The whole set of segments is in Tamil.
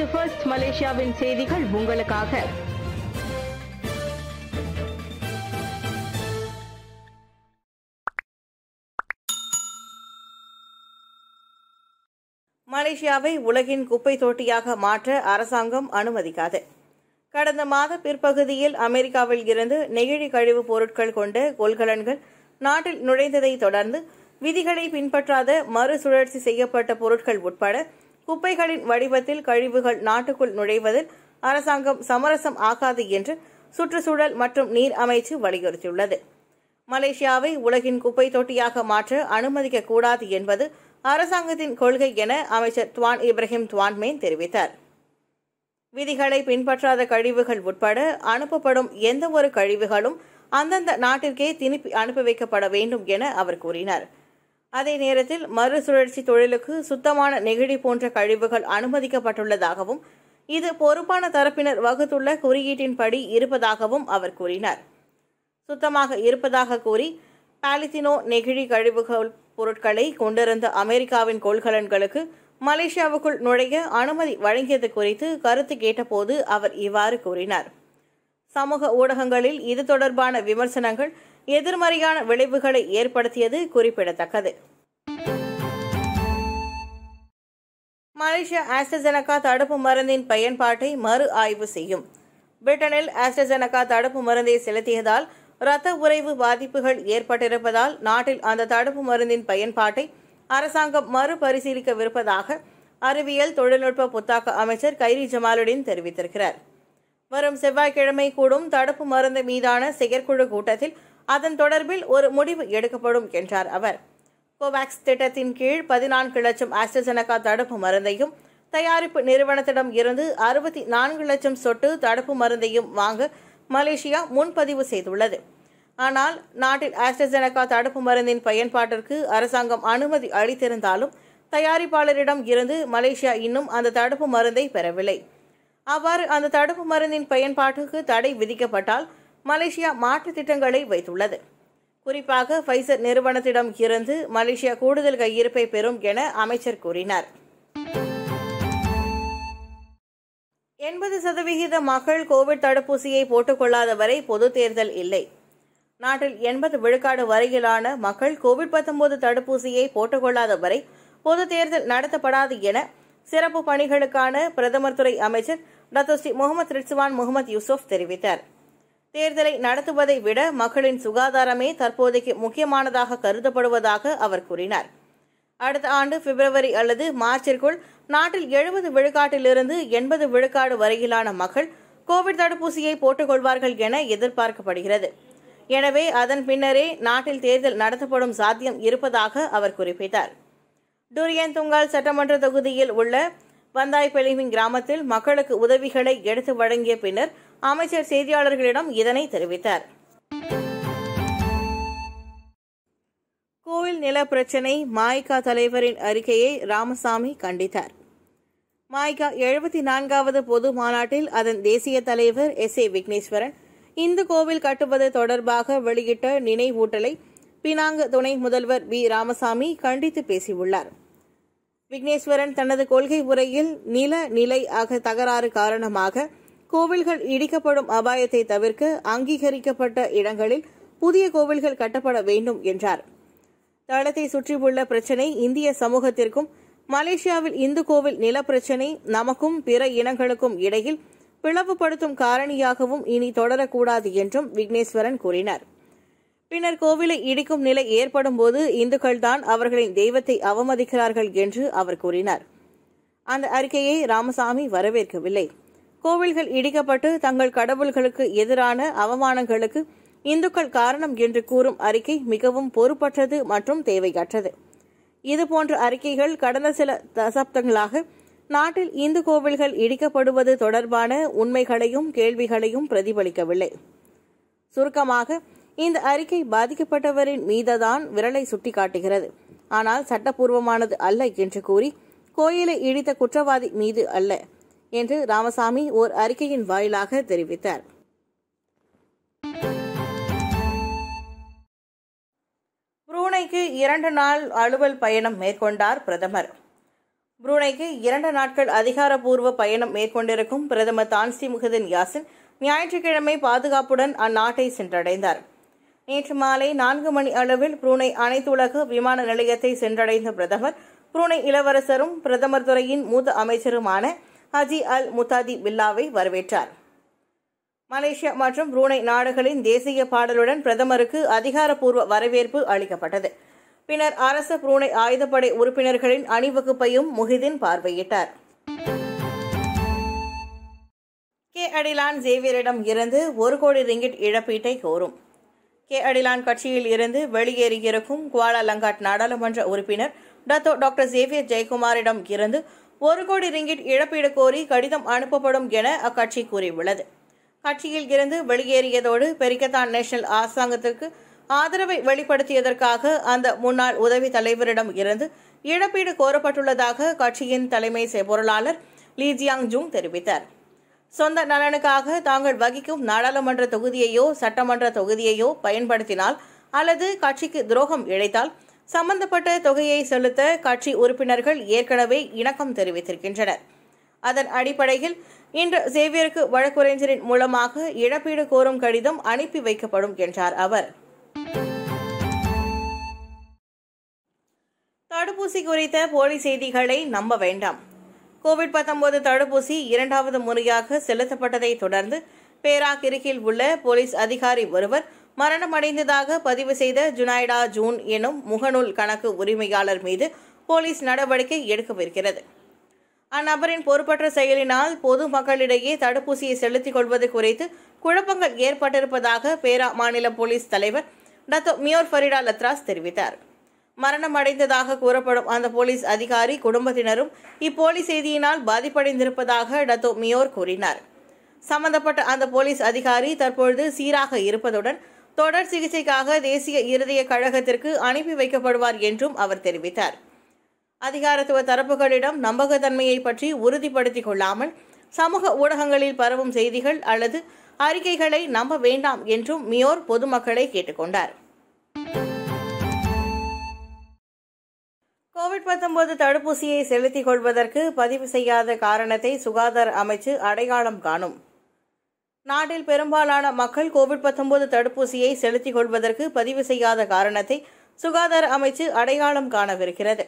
இது ஃபர்ஸ்ட் மலேசியாவின் செய்திகள் உங்களுக்காக. மலேசியாவை உலகின் குப்பை தொட்டியாக மாற்ற அரசாங்கம் அனுமதிக்காது. கடந்த மாத பிற்பகுதியில் அமெரிக்காவில் இருந்து நெகிழி கழிவுப் பொருட்கள் கொண்ட கொள்கலன்கள் நாட்டில் நுழைந்ததை தொடர்ந்து விதிகளை பின்பற்றாத மறுசுழற்சி செய்யப்பட்ட பொருட்கள் உட்பட குப்பைகளின் வடிவத்தில் கழிவுகள் நாட்டுக்குள் நுழைவதில் அரசாங்கம் சமரசம் ஆகாது என்று சுற்றுச்சூழல் மற்றும் நீர் அமைச்சு வலியுறுத்தியுள்ளது. மலேசியாவை உலகின் குப்பை தொட்டியாக மாற்ற அனுமதிக்க கூடாது என்பது அரசாங்கத்தின் கொள்கை என அமைச்சர் துவான் இப்ராஹிம் துவான்மேன் தெரிவித்தார். விதிகளை பின்பற்றாத கழிவுகள் உட்பட அனுப்பப்படும் எந்தவொரு கழிவுகளும் அந்தந்த நாட்டிற்கே திருப்பி அனுப்பி வைக்கப்பட வேண்டும் என அவர் கூறினார். அதே நேரத்தில் மறுசுழற்சி தொழிலுக்கு சுத்தமான நெகிழி போன்ற கழிவுகள் அனுமதிக்கப்பட்டுள்ளதாகவும் இது பொறுப்பான தரப்பினர் வகுத்துள்ள குறியீட்டின்படி இருப்பதாகவும் அவர் கூறினார். சுத்தமாக இருப்பதாக கூறி பாலித்தினோ நெகிழி கழிவுகள் பொருட்களை கொண்டிருந்த அமெரிக்காவின் கொள்கலன்களுக்கு மலேசியாவுக்குள் நுழைய அனுமதி வழங்கியது குறித்து கருத்து கேட்டபோது அவர் இவ்வாறு கூறினார். சமூக ஊடகங்களில் இது தொடர்பான விமர்சனங்கள் எதிர்மறையான விளைவுகளை ஏற்படுத்தியது குறிப்பிடத்தக்கது. மலேசியா ஆஸ்ட்ராசெனகா தடுப்பு மருந்தின் பயன்பாட்டை மறு ஆய்வு செய்யும். பிரிட்டனில் ஆஸ்ட்ராசெனகா தடுப்பு மருந்தை செலுத்தியதால் இரத்த உறைவு பாதிப்புகள் ஏற்பட்டிருப்பதால் நாட்டில் அந்த தடுப்பு மருந்தின் பயன்பாட்டை அரசாங்கம் மறுபரிசீலிக்கவிருப்பதாக அறிவியல் தொழில்நுட்ப புத்தாக்க அமைச்சர் கைரி ஜமாலுடன் தெரிவித்திருக்கிறார். வரும் செவ்வாய்க்கிழமை கூடும் தடுப்பு மருந்து மீதான செயற்குழு கூட்டத்தில் அதன் தொடர்பில் ஒரு முடிவு எடுக்கப்படும் என்றார் அவர். கோவாக்ஸ் திட்டத்தின் கீழ் 14 லட்சம் ஆஸ்ட்ராசெனகா தடுப்பு மருந்தையும் தயாரிப்பு நிறுவனத்திடம் இருந்து 64 லட்சம் சொட்டு தடுப்பு மருந்தையும் வாங்க மலேசியா முன்பதிவு செய்துள்ளது. ஆனால் நாட்டில் ஆஸ்ட்ராசெனகா தடுப்பு மருந்தின் பயன்பாட்டிற்கு அரசாங்கம் அனுமதி அளித்திருந்தாலும் தயாரிப்பாளரிடம் இருந்து மலேசியா இன்னும் அந்த தடுப்பு மருந்தை பெறவில்லை. அவ்வாறு அந்த தடுப்பு மருந்தின் பயன்பாட்டுக்கு தடை விதிக்கப்பட்டால் மலேசியா மாற்று திட்டங்களை வைத்துள்ளது. குறிப்பாக ஃபைசர் நிறுவனத்திடம் இருந்து மலேசியா கூடுதல் கையிருப்பை பெறும் என அமைச்சர் கூறினார். 80% மக்கள் கோவிட் தடுப்பூசியை போட்டுக்கொள்ளாத வரை பொது தேர்தல் இல்லை. நாட்டில் 80% வரையிலான மக்கள் கோவிட்-19 தடுப்பூசியை போட்டுக்கொள்ளாத வரை பொது தேர்தல் நடத்தப்படாது என சிறப்பு பணிகளுக்கான பிரதமர் துறை அமைச்சர் doctor Sri Mohamed Redzuan Mohamed Yusof தெரிவித்தார். தேர்தலை நடத்துவதை விட மக்களின் சுகாதாரமே தற்போதைக்கு முக்கியமானதாக கருதப்படுவதாக அவர் கூறினார். அடுத்த ஆண்டு பிப்ரவரி அல்லது மார்ச்சிற்குள் நாட்டில் 70% 80% வரையிலான மக்கள் கோவிட் தடுப்பூசியை போட்டுக்கொள்வார்கள் என எதிர்பார்க்கப்படுகிறது. எனவே அதன் பின்னரே நாட்டில் தேர்தல் நடத்தப்படும் சாத்தியம் இருப்பதாக அவர் குறிப்பிட்டார். டூரியன் துங்கால் சட்டமன்ற தொகுதியில் உள்ள வந்தாய் பெலிமின் கிராமத்தில் மக்களுக்கு உதவிகளை எடுத்து வழங்கிய பின்னர் அமைச்சர் செய்தியாளர்களிடம் இதனை தெரிவித்தார். கோயில் நில பிரச்சினை மாய்கா தலைவரின் அறிக்கையை ராமசாமி கண்டித்தார். மாய்கா 74வது பொது மாநாட்டில் அதன் தேசிய தலைவர் S.A. விக்னேஸ்வரன் இந்து கோவில் கட்டுவது தொடர்பாக வெளியிட்ட நினைவூட்டலை பினாங்கு துணை முதல்வர் V. ராமசாமி கண்டித்து பேசியுள்ளார். விக்னேஸ்வரன் தனது கொள்கை உரையில் நிலை தகராறு காரணமாக கோவில்கள் இடிக்கப்படும் அபாயத்தை தவிர்க்க அங்கீகரிக்கப்பட்ட இடங்களில் புதிய கோவில்கள் கட்டப்பட வேண்டும் என்றார். தளத்தை சுற்றியுள்ள பிரச்சினை இந்திய சமூகத்திற்கும் மலேசியாவில் இந்து கோவில் நில பிரச்சினை நமக்கும் பிற இனங்களுக்கும் இடையில் பிளவுபடுத்தும் காரணியாகவும் இனி தொடரக்கூடாது என்றும் விக்னேஸ்வரன் கூறினார். பின்னர் கோவிலை இடிக்கும் நிலை ஏற்படும் போது இந்துக்கள்தான் அவர்களின் தெய்வத்தை அவமதிக்கிறார்கள் என்று அவர் கூறினார். அந்த அறிக்கையை ராமசாமி வரவேற்கவில்லை. கோவில்கள் இடிக்கப்பட்டு தங்கள் கடவுள்களுக்கு எதிரான அவமானங்களுக்கு இந்துக்கள் காரணம் என்று கூறும் அறிக்கை மிகவும் பொறுப்பற்றது மற்றும் தேவையற்றது. இதுபோன்ற அறிக்கைகள் கடந்த சில தசாப்தங்களாக நாட்டில் இந்து கோவில்கள் இடிக்கப்படுவது தொடர்பான உண்மைகளையும் கேள்விகளையும் பிரதிபலிக்கவில்லை. சுருக்கமாக இந்த அறிக்கை பாதிக்கப்பட்டவரின் மீதுதான் விரலை சுட்டிக்காட்டுகிறது, ஆனால் சட்டப்பூர்வமானது அல்ல என்று கூறி கோயிலை இடித்த குற்றவாதி மீது அல்ல என்று ராமசாமி ஓர் அறிக்கையின் வாயிலாக தெரிவித்தார். புரூனைக்கு 2 நாள் அலுவல் பயணம் மேற்கொண்டார் பிரதமர். புரூனைக்கு 2 நாட்கள் அதிகாரப்பூர்வ பயணம் மேற்கொண்டிருக்கும் பிரதமர் தான்சி முஹிதீன் யாசின் ஞாயிற்றுக்கிழமை பாதுகாப்புடன் அந்நாட்டை சென்றடைந்தார். நேற்று மாலை 4 மணி அளவில் புரூனை அனைத்துலக விமான நிலையத்தை சென்றடைந்த பிரதமர் புரூனை இளவரசரும் பிரதமர் துறையின் மூத்த அமைச்சருமான ஹஜி அல் முத்தாதி பில்லாவை வரவேற்றார். மலேசியா மற்றும் புரூனை நாடுகளின் தேசிய பாடலுடன் பிரதமருக்கு அதிகாரப்பூர்வ வரவேற்பு அளிக்கப்பட்டது. பின்னர் அரசு புரூனை ஆயுதப்படை உறுப்பினர்களின் அணிவகுப்பையும் முஹிதீன் பார்வையிட்டார். கே அடிலான் சேவியரிடம் இருந்து 1 கோடி ரிங்கிட் இழப்பீட்டை கோரும். கே அடிலான் கட்சியில் இருந்து வெளியேறியிருக்கும் குவாலா லங்காட் நாடாளுமன்ற உறுப்பினர் டத்தோ டாக்டர் சேவியர் ஜெயக்குமாரிடம் இருந்து 1 கோடி ரிங்கிட் இழப்பீடு கோரி கடிதம் அனுப்பப்படும் என அக்கட்சி கூறியுள்ளது. கட்சியில் இருந்து வெளியேறியதோடு பெரிக்கத்தான் நேஷனல் அரசாங்கத்திற்கு ஆதரவை வெளிப்படுத்தியதற்காக அந்த முன்னாள் உதவி தலைவரிடம் இருந்து இழப்பீடு கோரப்பட்டுள்ளதாக கட்சியின் தலைமை பொருளாளர் லீ ஜியாங் ஜூங் தெரிவித்தார். சொந்த நலனுக்காக தாங்கள் வகிக்கும் நாடாளுமன்ற தொகுதியையோ சட்டமன்ற தொகுதியையோ பயன்படுத்தினால் அல்லது கட்சிக்கு துரோகம் இழைத்தால் சம்பந்தப்பட்ட தொகையை செலுத்த கட்சி உறுப்பினர்கள் ஏற்கனவே இணக்கம் தெரிவித்திருக்கின்றனர். அதன் அடிப்படையில் இன்று சேவியருக்கு வழக்குரைஞரின் மூலமாக இழப்பீடு கோரும் கடிதம் அனுப்பி வைக்கப்படும் என்றார் அவர். தடுப்பூசி குறித்த போலி செய்திகளை நம்ப வேண்டாம். கோவிட்-19 தடுப்பூசி 2வது முறையாக செலுத்தப்பட்டதை தொடர்ந்து பேராக்கிருக்கில் உள்ள போலீஸ் அதிகாரி ஒருவர் மரணமடைந்ததாக பதிவு செய்த ஜுனைடா ஜூன் எனும் முகநூல் கணக்கு உரிமையாளர் மீது போலீஸ் நடவடிக்கை எடுக்கவிருக்கிறது. அந்நபரின் பொறுப்பற்ற செயலினால் பொது மக்களிடையே தடுப்பூசியை செலுத்திக் கொள்வது குறித்து குழப்பங்கள் ஏற்பட்டிருப்பதாக பேரா மாநில போலீஸ் தலைவர் டத்தோ மியோர் ஃபரிடா லத்ராஸ் தெரிவித்தார். மரணமடைந்ததாக கூறப்படும் அந்த போலீஸ் அதிகாரி குடும்பத்தினரும் இப்போலி செய்தியினால் பாதிப்படைந்திருப்பதாக டத்தோ மியோர் கூறினார். சம்பந்தப்பட்ட அந்த போலீஸ் அதிகாரி தற்பொழுது சீராக இருப்பதுடன் தொடர் சிகிச்சைக்காக தேசிய இருதய கழகத்திற்கு அனுப்பி வைக்கப்படுவார் என்றும் அவர் தெரிவித்தார். அதிகாரத்துவ தரப்புகளிடம் நம்பகத்தன்மையை பற்றி உறுதிப்படுத்திக் கொள்ளாமல் சமூக ஊடகங்களில் பரவும் செய்திகள் அல்லது அறிக்கைகளை நம்ப வேண்டாம் என்றும் மியோர் பொதுமக்களை கேட்டுக்கொண்டார். கோவிட்-19 தடுப்பூசியை செலுத்திக் கொள்வதற்கு பதிவு செய்யாத காரணத்தை சுகாதார அமைச்சு அடையாளம் காணும். நாட்டில் பெரும்பாலான மக்கள் கோவிட்-19 தடுப்பூசியை செலுத்திக் கொள்வதற்கு பதிவு செய்யாத காரணத்தை சுகாதார அமைச்சு அடையாளம் காணவிருக்கிறது.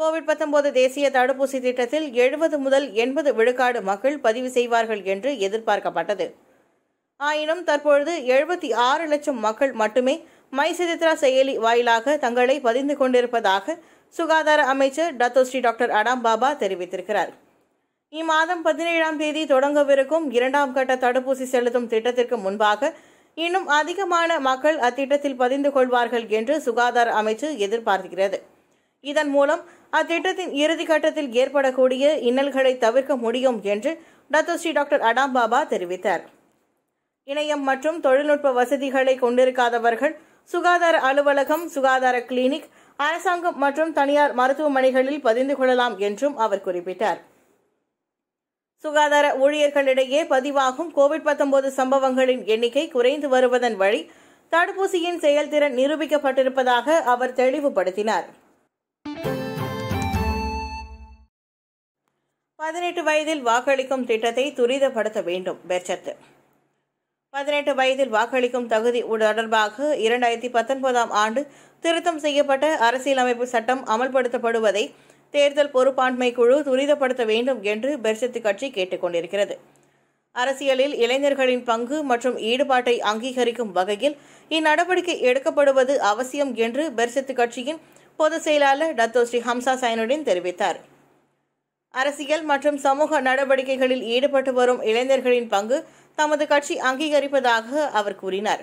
கோவிட்-19 தேசிய தடுப்பூசி திட்டத்தில் 70 முதல் 80 விழுக்காடு மக்கள் பதிவு செய்வார்கள் என்று எதிர்பார்க்கப்பட்டது. ஆயினும் தற்பொழுது 76 லட்சம் மக்கள் மட்டுமே மைசித்ரா செயலி வாயிலாக தங்களை பதிந்து கொண்டிருப்பதாக சுகாதார அமைச்சர் Dato Sri doctor Adham Baba தெரிவித்திருக்கிறார். இம்மாதம் 17ஆம் தேதி தொடங்கவிருக்கும் 2ஆம் கட்ட தடுப்பூசி செலுத்தும் திட்டத்திற்கு முன்பாக இன்னும் அதிகமான மக்கள் அத்திட்டத்தில் பதிந்து கொள்வார்கள் என்று சுகாதார அமைச்சு எதிர்பார்க்கிறது. இதன் மூலம் அத்திட்டத்தின் இறுதிக்கட்டத்தில் ஏற்படக்கூடிய இன்னல்களை தவிர்க்க முடியும் என்று Dato Sri doctor Adham Baba தெரிவித்தார். இணையம் மற்றும் தொழில்நுட்ப வசதிகளை கொண்டிருக்காதவர்கள் சுகாதார அலுவலகம், சுகாதார கிளினிக், அரசாங்கம் மற்றும் தனியார் மருத்துவமனைகளில் பதிந்து கொள்ளலாம் என்றும் அவர் குறிப்பிட்டார். சுகாதார ஊழியர்களிடையே பதிவாகும் கோவிட்-19 சம்பவங்களின் எண்ணிக்கை குறைந்து வருவதன் வழி தடுப்பூசியின் செயல்திறன் நிரூபிக்கப்பட்டிருப்பதாக அவர் தெளிவுபடுத்தினார். 18 வயதில் வாக்களிக்கும் திட்டத்தை துரிதப்படுத்த வேண்டும். பெர்ச்சத்து 18 வயதில் வாக்களிக்கும் தகுதி தொடர்பாக 2019ஆம் ஆண்டு திருத்தம் செய்யப்பட்ட அரசியலமைப்பு சட்டம் அமல்படுத்தப்படுவதை தேர்தல் பொறுப்பாண்மை குழு துரிதப்படுத்த வேண்டும் என்று பெர்ச்சத்து கட்சி கேட்டுக்கொண்டிருக்கிறது. அரசியலில் இளைஞர்களின் பங்கு மற்றும் ஈடுபாட்டை அங்கீகரிக்கும் வகையில் இந்நடவடிக்கை எடுக்கப்படுவது அவசியம் என்று பெர்ச்சத்து கட்சியின் பொதுச் செயலாளர் டத்தோ ஸ்ரீ ஹம்சா சைனுடின் தெரிவித்தார். அரசியல் மற்றும் சமூக நடவடிக்கைகளில் ஈடுபட்டு வரும் இளைஞர்களின் பங்கு தமது கட்சி அங்கீகரிப்பதாக அவர் கூறினார்.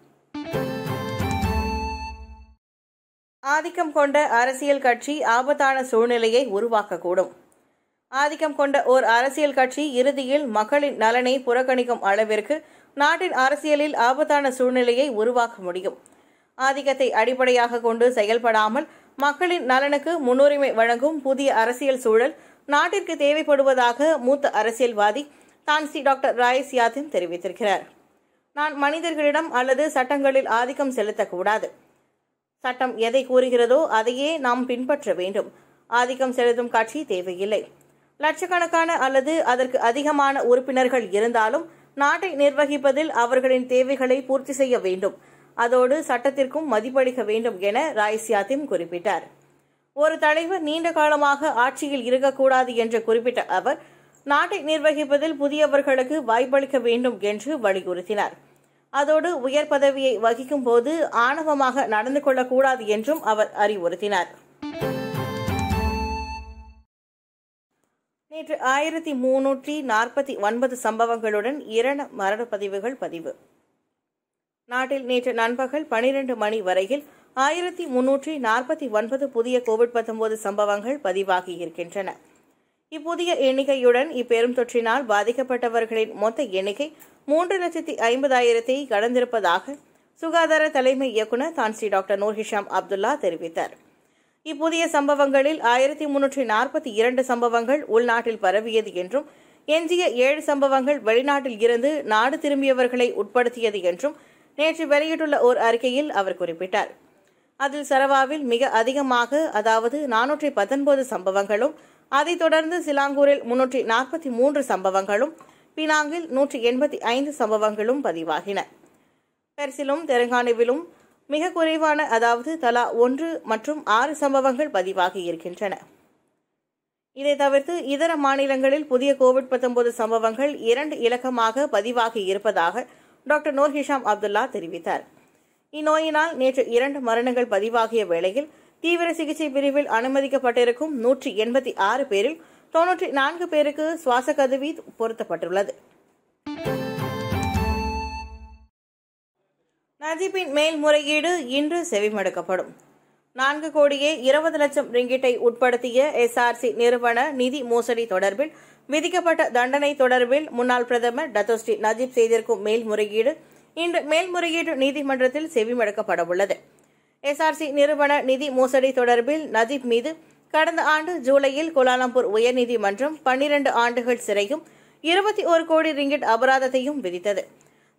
ஆதிக்கம் கொண்ட அரசியல் கட்சி ஆபத்தான சூழ்நிலையை உருவாக்கக்கூடும். ஆதிக்கம் கொண்ட ஓர் அரசியல் கட்சி இறுதியில் மக்களின் நலனை புறக்கணிக்கும் அளவிற்கு நாட்டின் அரசியலில் ஆபத்தான சூழ்நிலையை உருவாக்க முடியும். ஆதிக்கத்தை அடிப்படையாக கொண்டு செயல்படாமல் மக்களின் நலனுக்கு முன்னுரிமை வழங்கும் புதிய அரசியல் சூழல் நாட்டிற்கு தேவைப்படுவதாக மூத்த அரசியல்வாதி தான்சி டாக்டர் ராயஸ் யாத்தின் தெரிவித்திருக்கிறார். நான் மனிதர்களிடம் அல்லது சட்டங்களில் ஆதிக்கம் செலுத்தக்கூடாது. சட்டம் எதை கூறுகிறதோ அதையே நாம் பின்பற்ற வேண்டும். ஆதிக்கம் செலுத்தும் கட்சி தேவையில்லை. லட்சக்கணக்கான அல்லது அதற்கு அதிகமான உறுப்பினர்கள் இருந்தாலும் நாட்டை நிர்வகிப்பதில் அவர்களின் தேவைகளை பூர்த்தி செய்ய வேண்டும். அதோடு சட்டத்திற்கும் மதிப்பளிக்க வேண்டும் என ராயஸ் யாத்தின் குறிப்பிட்டார். ஒரு தலைவர் நீண்ட காலமாக ஆட்சியில் இருக்கக்கூடாது என்று குறிப்பிட்ட அவர் நாட்டை நிர்வகிப்பதில் புதியவர்களுக்கு வாய்ப்பளிக்க வேண்டும் என்று வலியுறுத்தினார். அதோடு உயர் பதவியை வகிக்கும் போது ஆணவமாக நடந்து கொள்ளக்கூடாது என்றும் அவர் அறிவுறுத்தினார். நேற்று 1349 சம்பவங்களுடன் 2 மரணப்பதிவுகள் பதிவு. நாட்டில் நேற்று நண்பகல் 12 மணி வரையில் 1349 புதிய கோவிட்-19 சம்பவங்கள் பதிவாகி இருக்கின்றன. இப்புதிய எண்ணிக்கையுடன் இப்பெரும் தொற்றினால் பாதிக்கப்பட்டவர்களின் மொத்த எண்ணிக்கை 3,50,000 கடந்திருப்பதாக சுகாதார தலைமை இயக்குநர் தான்சி டாக்டர் நூர் ஹிஷாம் அப்துல்லா தெரிவித்தார். இப்புதிய சம்பவங்களில் 1342 சம்பவங்கள் உள்நாட்டில் பரவியது என்றும் எஞ்சிய 7 சம்பவங்கள் வெளிநாட்டில் இருந்து நாடு திரும்பியவர்களை உட்படுத்தியது என்றும் நேற்று வெளியிட்டுள்ள ஓர் அறிக்கையில் அவர் குறிப்பிட்டார். அதில் சரவாவில் மிக அதிகமாக, அதாவது 419 சம்பவங்களும், அதைத் தொடர்ந்து சிலாங்கூரில் 343 சம்பவங்களும், பினாங்கில் 185 சம்பவங்களும் பதிவாகின. பெர்சிலும் தெலுங்கானாவிலும் மிக குறைவான, அதாவது தலா 1 மற்றும் 6 சம்பவங்கள் பதிவாகி இருக்கின்றன. இதை தவிர்த்து இதர மாநிலங்களில் புதிய கோவிட்-19 சம்பவங்கள் 2 இலக்கமாக பதிவாகி இருப்பதாக டாக்டர் நூர் ஹிஷாம் அப்துல்லா தெரிவித்தார். இந்நோயினால் நேற்று 2 மரணங்கள் பதிவாகிய வேளையில் தீவிர சிகிச்சை பிரிவில் அனுமதிக்கப்பட்டிருக்கும் 186 பேரில் 94 பேருக்கு சுவாச கதவி பொருத்தப்பட்டுள்ளது. நஜீப்பின் மேல்முறையீடு இன்று செவிமடுக்கப்படும். 4,20,00,000 ரிங்கிட்டை உட்படுத்திய SRC நிறுவன நிதி மோசடி தொடர்பில் விதிக்கப்பட்ட தண்டனை தொடர்பில் முன்னாள் பிரதமர் டத்தோஸ்ரீ நஜீப் செய்திருக்கும் மேல்முறையீடு இன்று மேல்முறையீடு நீதிமன்றத்தில் செவிமடுக்கப்பட உள்ளது. SRC நிறுவன நிதி மோசடி தொடர்பில் நஜீப் மீது கடந்த ஆண்டு ஜூலையில் கோலாலம்பூர் உயர்நீதிமன்றம் 12 ஆண்டுகள் சிறையும் 21 கோடி ரிங்கிட் அபராதத்தையும் விதித்தது.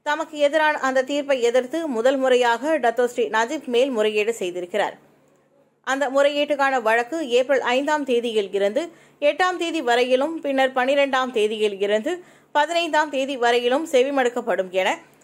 தமக்கு எதிரான அந்த தீர்ப்பை எதிர்த்து முதல் முறையாக டத்தோஸ்ரீ நஜீப் மேல்முறையீடு செய்திருக்கிறார். அந்த முறையீட்டுக்கான வழக்கு ஏப்ரல் 5ஆம் தேதியில் இருந்து 8ஆம் தேதி வரையிலும், பின்னர் 12ஆம் தேதியில் இருந்து 15ஆம் தேதி வரையிலும் செவிமடுக்கப்படும் என